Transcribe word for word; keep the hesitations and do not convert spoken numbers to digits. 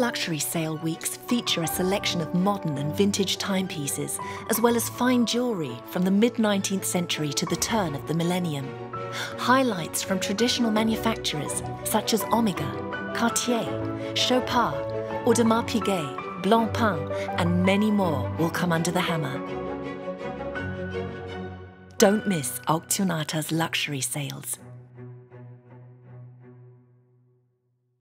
luxury sale weeks feature a selection of modern and vintage timepieces, as well as fine jewellery from the mid-nineteenth century to the turn of the millennium. Highlights from traditional manufacturers such as Omega, Cartier, Chopard, Audemars Piguet, Blancpain, and many more will come under the hammer. Don't miss Auktionata's luxury sales.